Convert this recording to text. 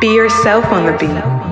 Be yourself on the beat.